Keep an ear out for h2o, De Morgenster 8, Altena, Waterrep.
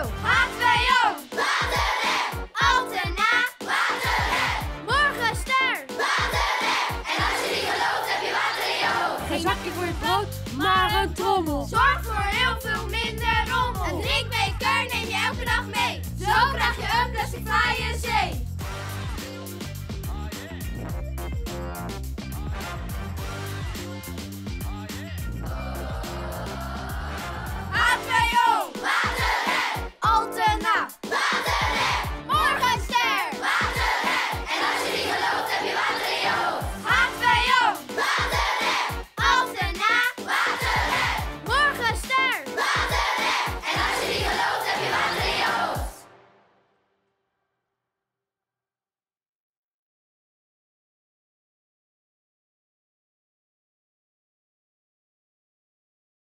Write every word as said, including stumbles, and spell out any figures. H twee O! Waterrep! Altena! Waterrep! Morgen ster! Waterrep! En als je niet gelooft, heb je water in je hoofd. Geen zakje voor je brood, maar een trommel. Zorg voor heel veel minder rommel. Een drinkbeker neem je elke dag mee. Zo krijg je een plastic vrije zee.